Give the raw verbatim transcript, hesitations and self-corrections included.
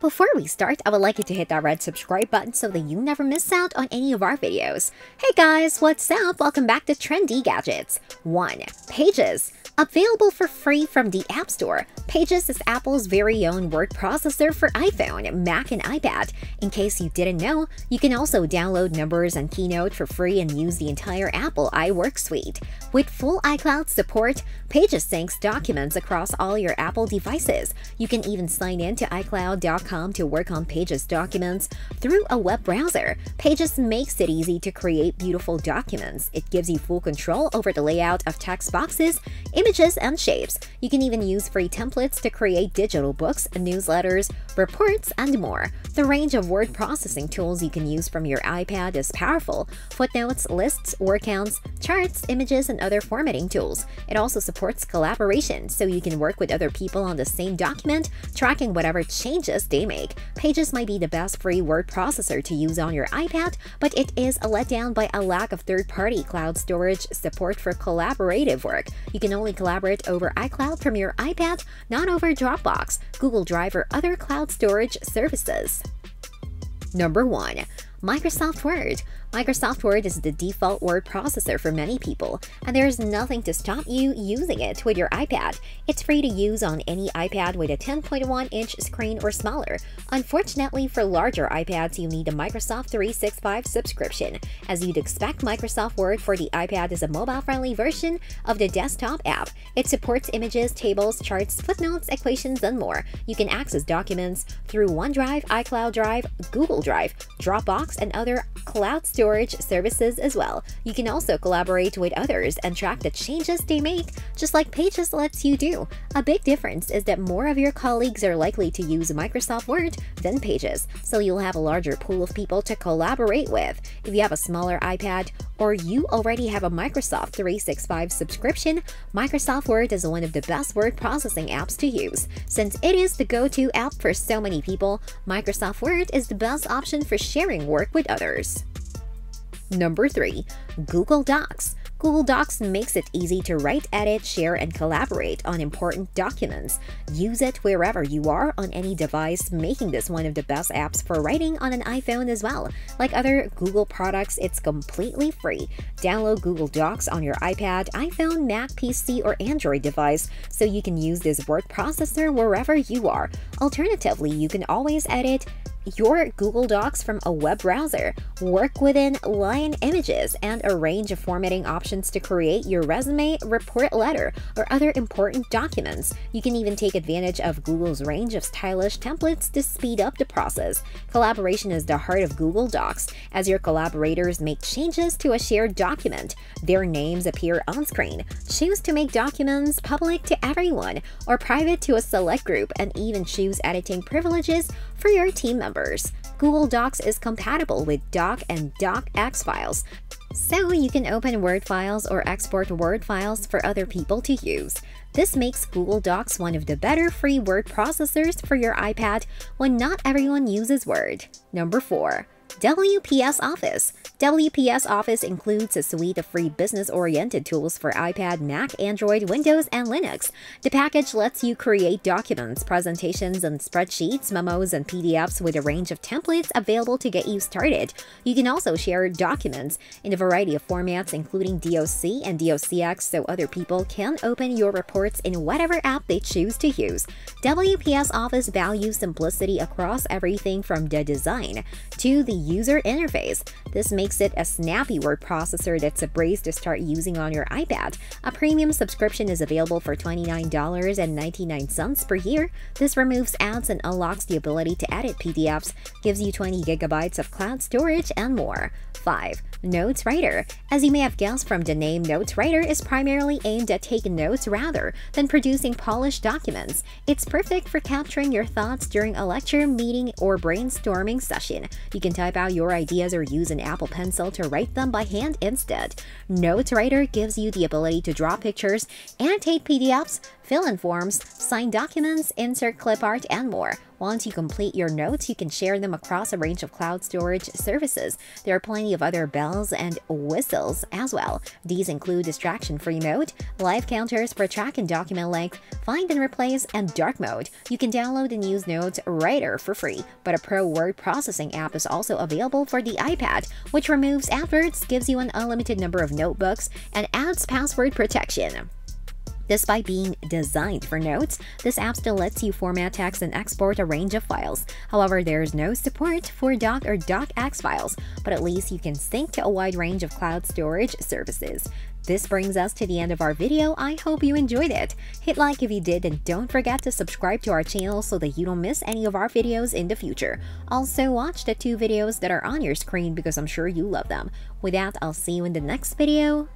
Before we start, I would like you to hit that red subscribe button so that you never miss out on any of our videos. Hey guys, what's up? Welcome back to Trendy Gadgets. one. Pages. Available for free from the App Store, Pages is Apple's very own word processor for iPhone, Mac, and iPad. In case you didn't know, you can also download Numbers and Keynote for free and use the entire Apple iWork suite. With full iCloud support, Pages syncs documents across all your Apple devices. You can even sign in to iCloud dot com to work on Pages documents through a web browser. Pages makes it easy to create beautiful documents. It gives you full control over the layout of text boxes, images, Images and shapes. You can even use free templates to create digital books, newsletters, reports, and more. The range of word processing tools you can use from your iPad is powerful. Footnotes, lists, word counts, charts, images, and other formatting tools. It also supports collaboration, so you can work with other people on the same document, tracking whatever changes they make. Pages might be the best free word processor to use on your iPad, but it is a letdown by a lack of third-party cloud storage support for collaborative work. You can only collaborate over iCloud from your iPad, not over Dropbox, Google Drive, or other cloud storage services. Number one. Microsoft Word. Microsoft Word is the default word processor for many people, and there is nothing to stop you using it with your iPad. It's free to use on any iPad with a ten point one inch screen or smaller. Unfortunately, for larger iPads, you need a Microsoft three sixty-five subscription. As you'd expect, Microsoft Word for the iPad is a mobile-friendly version of the desktop app. It supports images, tables, charts, footnotes, equations, and more. You can access documents through OneDrive, iCloud Drive, Google Drive, Dropbox, and other cloud storage services as well. You can also collaborate with others and track the changes they make, just like Pages lets you do. A big difference is that more of your colleagues are likely to use Microsoft Word than Pages, so you'll have a larger pool of people to collaborate with. If you have a smaller iPad or you already have a Microsoft three sixty-five subscription, Microsoft Word is one of the best word processing apps to use. Since it is the go-to app for so many people, Microsoft Word is the best option for sharing work with others. Number three. Google Docs. Google Docs makes it easy to write, edit, share, and collaborate on important documents. Use it wherever you are on any device, making this one of the best apps for writing on an iPhone as well. Like other Google products, it's completely free. Download Google Docs on your iPad, iPhone, Mac, P C, or Android device so you can use this word processor wherever you are. Alternatively, you can always edit your Google Docs from a web browser, work within line images, and a range of formatting options to create your resume, report letter, or other important documents. You can even take advantage of Google's range of stylish templates to speed up the process. Collaboration is the heart of Google Docs. As your collaborators make changes to a shared document, their names appear on screen. Choose to make documents public to everyone or private to a select group, and even choose editing privileges for your team members. Google Docs is compatible with Doc and DocX files, so you can open Word files or export Word files for other people to use. This makes Google Docs one of the better free word processors for your iPad when not everyone uses Word. Number four. W P S Office. W P S Office includes a suite of free business-oriented tools for iPad, Mac, Android, Windows, and Linux. The package lets you create documents, presentations, and spreadsheets, memos, and P D Fs with a range of templates available to get you started. You can also share documents in a variety of formats, including D O C and D O C X, so other people can open your reports in whatever app they choose to use. W P S Office values simplicity across everything from the design to the user interface. This makes it a snappy word processor that's a breeze to start using on your iPad. A premium subscription is available for twenty-nine ninety-nine per year. This removes ads and unlocks the ability to edit P D Fs, gives you twenty gigabytes of cloud storage, and more. five. Notes Writer. As you may have guessed from the name, Notes Writer is primarily aimed at taking notes rather than producing polished documents. It's perfect for capturing your thoughts during a lecture, meeting, or brainstorming session. You can type out your ideas or use an Apple Pencil to write them by hand instead. Notes Writer gives you the ability to draw pictures, annotate P D Fs, fill in forms, sign documents, insert clip art, and more. Once you complete your notes, you can share them across a range of cloud storage services. There are plenty of other bells and whistles as well. These include distraction-free mode, live counters for track and document length, find and replace, and dark mode. You can download and use Notes Writer for free, but a pro word processing app is also available for the iPad, which removes adverts, gives you an unlimited number of notebooks, and adds password protection. Despite being designed for notes, this app still lets you format text and export a range of files. However, there is no support for doc or docx files, but at least you can sync to a wide range of cloud storage services. This brings us to the end of our video. I hope you enjoyed it. Hit like if you did, and don't forget to subscribe to our channel so that you don't miss any of our videos in the future. Also, watch the two videos that are on your screen because I'm sure you love them. With that, I'll see you in the next video.